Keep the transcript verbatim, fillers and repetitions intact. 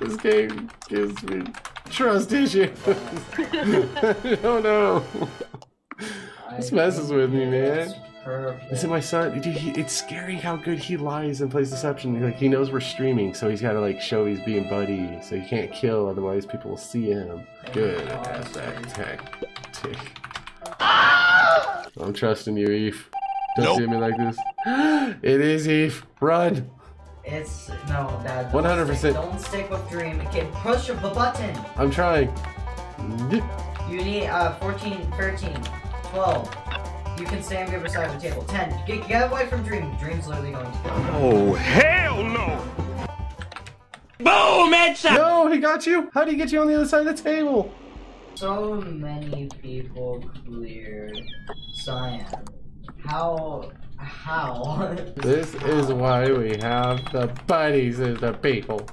This game gives me trust issues. Oh no. This messes with me, man. Is it my son? Dude, he, it's scary how good he lies and plays deception. Like, he knows we're streaming, so he's got to like show he's being buddy, so he can't kill, otherwise people will see him. Good attack, attack, tick. I'm trusting you, Eve. Don't nope. see me like this. It is Eve. Run. It's no bad. One hundred percent. Don't stick with Dream. Okay, push the button. I'm trying. You need uh fourteen, thirteen, twelve. You can stand here beside the table. Ten. Get, get away from Dream. Dream's literally going to. Oh hell no! Boom! Headshot. No, he got you. How do you get you on the other side of the table? So many people cleared Cyan. How? How? This is why we have the buddies, is the people.